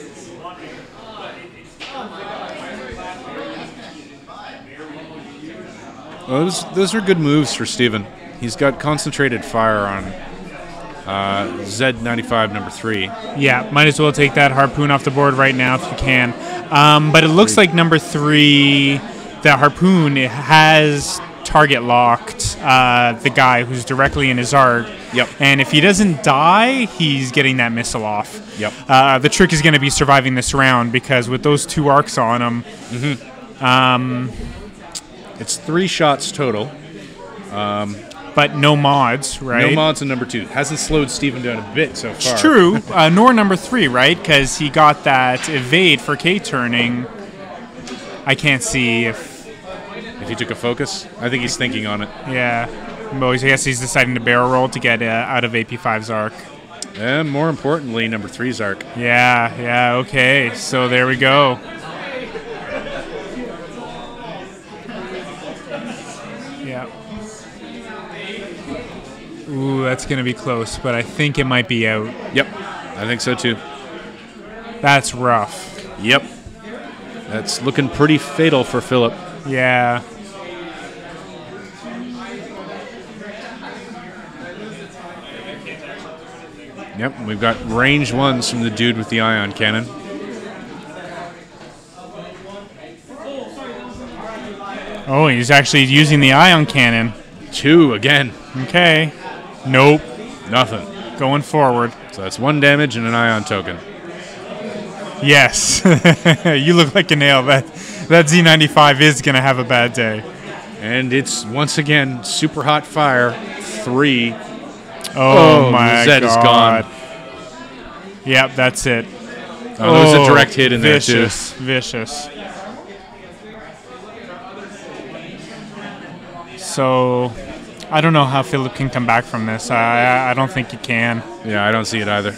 Well, those are good moves for Steven. He's got concentrated fire on Z-95 number 3. Yeah, might as well take that harpoon off the board right now if you can. But it looks like number 3, the harpoon, it has target locked the guy who's directly in his arc. Yep. And if he doesn't die, he's getting that missile off. Yep. The trick is going to be surviving this round because with those 2 arcs on him... It's 3 shots total. but no mods, right? No mods in number two. Hasn't slowed Steven down a bit so far. It's true. Nor number three, right? Because he got that evade for K-turning. I can't see if he took a focus. I think he's thinking on it. Yeah. Well, I guess he's deciding to barrel roll to get out of AP-5's arc. And more importantly, number three's arc. Yeah, yeah, okay. So there we go. Yeah. Ooh, that's going to be close, but I think it might be out. Yep, I think so too. That's rough. Yep. That's looking pretty fatal for Philip. Yeah. Yep, we've got range ones from the dude with the ion cannon. Oh, he's actually using the ion cannon. Two again. Okay. Nope. Nothing. Going forward. So that's one damage and an ion token. Yes. You look like a nail. That Z-95 is going to have a bad day. And it's, once again, super hot fire. Three. Oh, my Zed God. Is gone. Yep, that's it. Oh, there was a direct hit in vicious, there, too. Vicious. So, I don't know how Philip can come back from this. I don't think he can. Yeah, I don't see it either.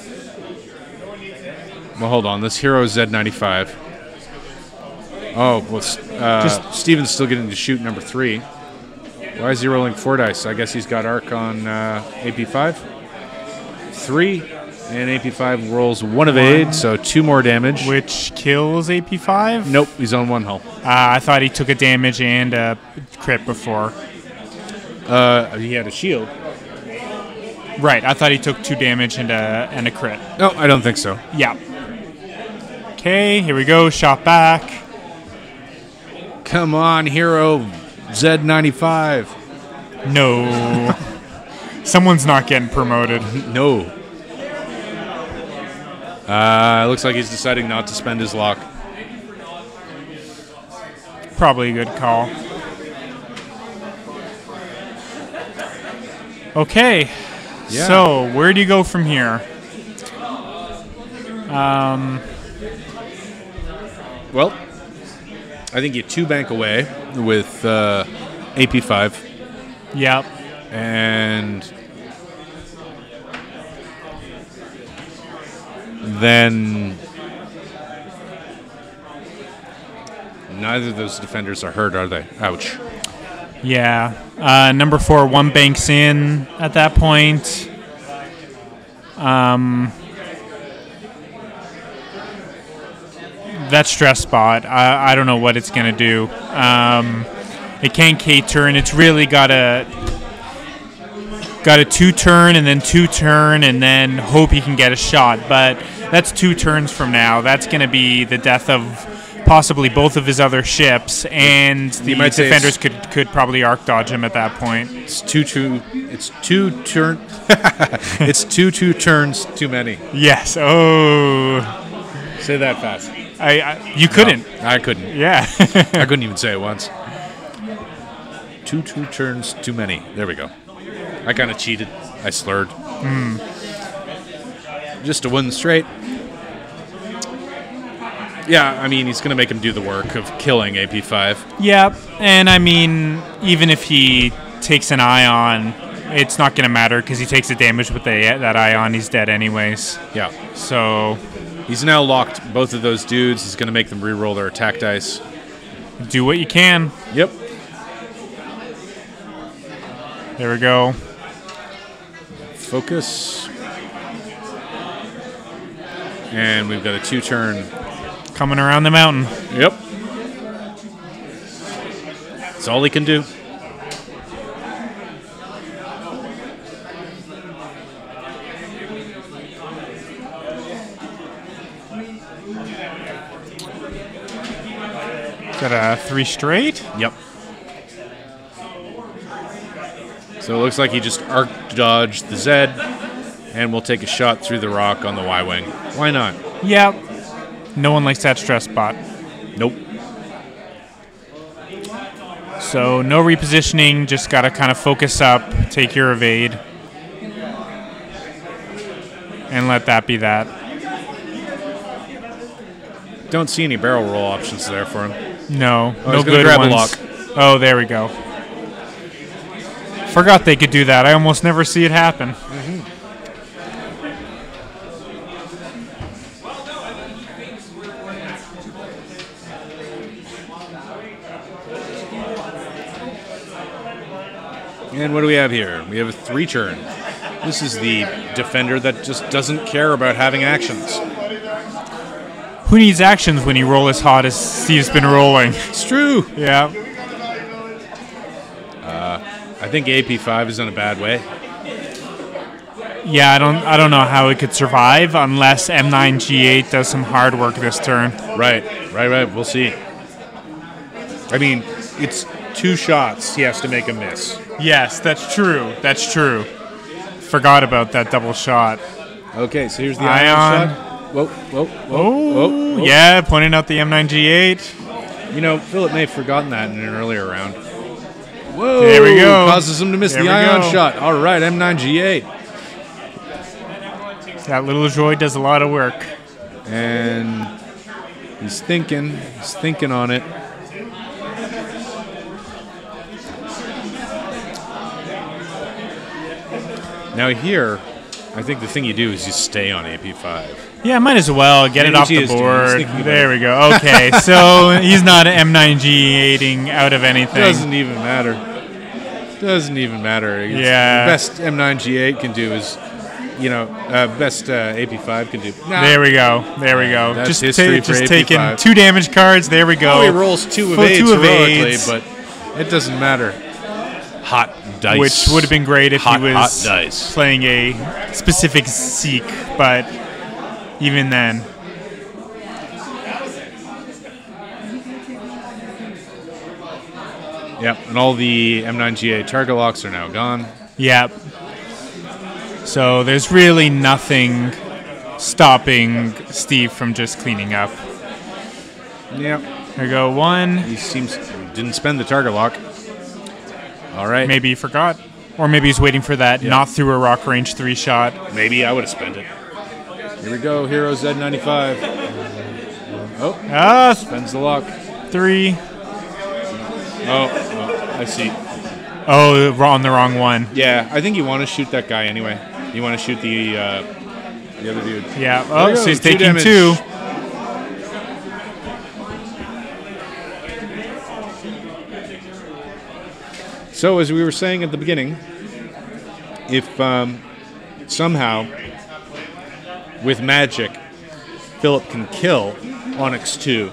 Well, hold on. This hero is Z-95. Oh, well, Steven's still getting to shoot number three. Why is he rolling four dice? I guess he's got arc on AP-5. Three, and AP-5 rolls one evade, so two more damage. Which kills AP-5? Nope, he's on one hull. I thought he took a damage and a crit before. He had a shield. Right, I thought he took two damage and a crit. No, I don't think so. Yeah. Okay, here we go, shot back. Come on, hero. Z-95. No. Someone's not getting promoted. No. Looks like he's deciding not to spend his lock. Probably a good call. Okay. Yeah. So, where do you go from here? Well, I think you two bank away with AP-5. Yep. And then neither of those defenders are hurt, are they? Ouch. Yeah. Number four, one banks in at that point. That stress spot, I don't know what it's going to do. It can K-turn. It's really got a two-turn and then two-turn and then hope he can get a shot. But that's two turns from now. That's going to be the death of possibly both of his other ships, and the defenders could probably arc dodge him at that point. It's two turns too many. Yes. Oh. Say that fast. You couldn't. No, I couldn't. Yeah. I couldn't even say it once. Two turns too many. There we go. I kind of cheated. I slurred. Just a one straight. Yeah, I mean, he's going to make him do the work of killing AP-5. Yeah, and I mean, even if he takes an ion, it's not going to matter because he takes the damage with that ion. He's dead anyways. Yeah. So... he's now locked both of those dudes. He's going to make them re-roll their attack dice. Do what you can. Yep. There we go. Focus. And we've got a two-turn. Coming around the mountain. Yep. That's all he can do. Got a three straight? Yep. So it looks like he just arc dodged the Zed, and we'll take a shot through the rock on the Y-Wing. Why not? Yeah. No one likes that stress bot. Nope. So no repositioning, just got to kind of focus up, take your evade, and let that be that. Don't see any barrel roll options there for him. No, no good ones. Oh, there we go. Forgot they could do that. I almost never see it happen. Mm-hmm. And what do we have here? We have a 3-turn. This is the defender that just doesn't care about having actions. Who needs actions when you roll as hot as Steve's been rolling? It's true. Yeah. I think AP-5 is in a bad way. Yeah, I don't know how it could survive unless M9G8 does some hard work this turn. Right. We'll see. I mean, it's 2 shots he has to make a miss. Yes, that's true. That's true. Forgot about that double shot. Okay, so here's the ion shot. Whoa. Yeah, pointing out the M9G8. You know, Philip may have forgotten that in an earlier round. Whoa. There we go. Causes him to miss the ion shot. All right, M9G8. That little droid does a lot of work. And he's thinking on it. Now here, I think the thing you do is you stay on AP-5. Yeah, might as well. Get it off the board. There we go. Okay, so he's not M9G8ing out of anything. Doesn't even matter. Doesn't even matter. It's yeah. The best M9G8 can do is, you know, best AP-5 can do. Nah. There we go. That's just history for AP-5. Taking 2 damage cards. There we go. Well, he rolls 2 evades heroically, but it doesn't matter. Hot dice. Which would have been great if he was playing a specific Seek, but even then. Yep, and all the M9GA target locks are now gone. Yep. So there's really nothing stopping Steve from just cleaning up. Yep. There you go, 1. He seems didn't spend the target lock. All right. Maybe he forgot. Or maybe he's waiting for that not through a rock range 3 shot. Maybe I would have spent it. Here we go, Hero Z-95. Oh, spends the lock. 3. Oh, I see. Oh, on the wrong one. Yeah, I think you want to shoot that guy anyway. You want to shoot the other dude. Yeah, oh, so he's taking 2. So as we were saying at the beginning, if somehow with magic Philip can kill Onyx 2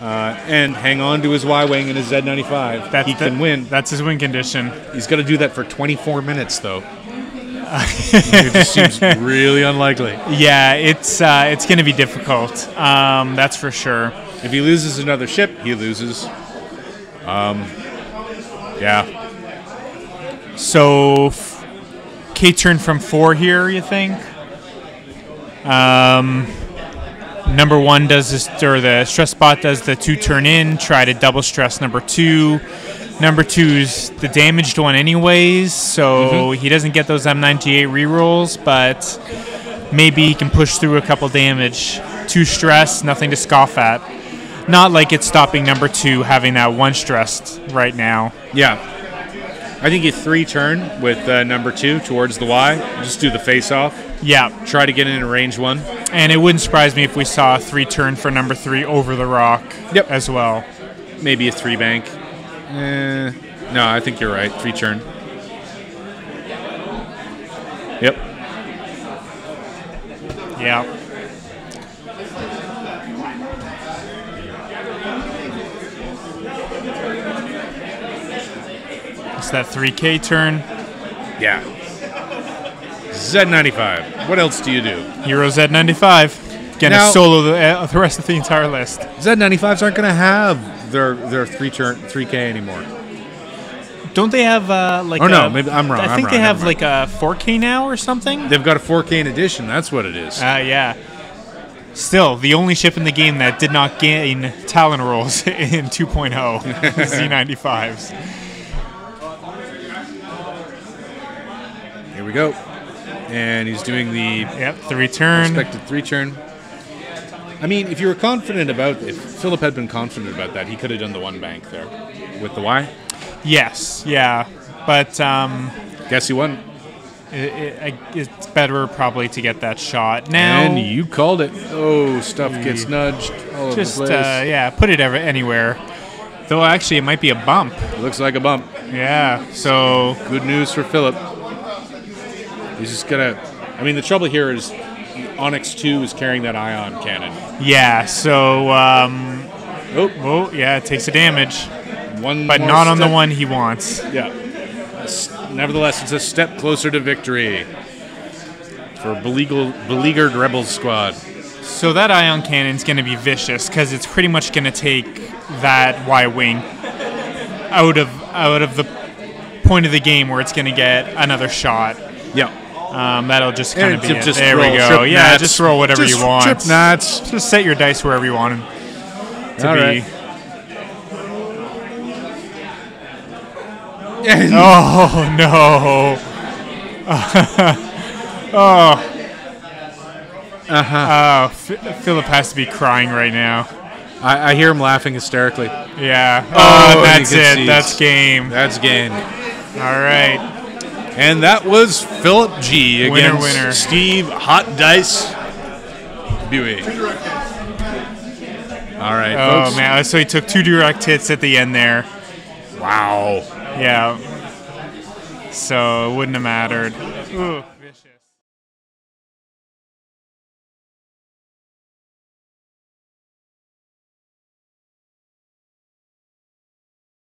and hang on to his Y-Wing and his Z-95, he can win. That's his win condition. He's got to do that for 24 minutes, though. It just seems really unlikely. Yeah, it's going to be difficult. That's for sure. If he loses another ship, he loses. Yeah. So, K turn from 4 here, you think? Number 1 does this, or the stress bot does the 2 turn in, try to double stress number 2. Number 2's the damaged one anyways, so he doesn't get those M9G8 rerolls, but maybe he can push through a couple damage. 2 stress, nothing to scoff at. Not like it's stopping number 2 having that 1 stressed right now. Yeah. I think you 3-turn with number 2 towards the Y. Just do the face-off. Yeah. Try to get in range 1. And it wouldn't surprise me if we saw a 3-turn for number 3 over the rock as well. Maybe a 3-bank. No, I think you're right. 3-turn. Yep. Yeah. That 3K turn. Yeah. Z-95. What else do you do? Hero Z-95. Getting a solo the rest of the entire list. Z-95s aren't going to have their 3K anymore. Don't they have like Oh, no. Maybe I'm wrong. I think they have like a 4K now or something. They've got a 4K in addition. That's what it is. Yeah. Still, the only ship in the game that did not gain Talon rolls in 2.0 Z-95s. Here we go. And he's doing the... Yep, expected three turn. I mean, if you were confident about... If Philip had been confident about that, he could have done the one bank there. With the Y? Yes, yeah. But... guess he won. It's better probably to get that shot now. And you called it. Oh, stuff gets nudged all over the place. Yeah, put it anywhere. Though actually, it might be a bump. It looks like a bump. Yeah. So good news for Philip. He's just gonna. I mean, the trouble here is Onyx 2 is carrying that ion cannon. Yeah. So. Oh, yeah. It takes a damage. One, but not on the one he wants. Yeah. Nevertheless, it's a step closer to victory for beleaguered Rebels squad. So that ion cannon's going to be vicious because it's pretty much going to take that Y-Wing out of the point of the game where it's going to get another shot. Yeah. That'll just kind of be it. There we go. Yeah, just roll whatever you want. Trip knots. Just set your dice wherever you want them to be. Oh no! Philip has to be crying right now. I hear him laughing hysterically. Yeah. Oh, that's it. Seize. That's game. That's game. All right. And that was Philip G against Steve Hot Dice Buey. All right. Oh folks. Man! So he took two direct hits at the end there. Wow. Yeah, so it wouldn't have mattered. Ooh.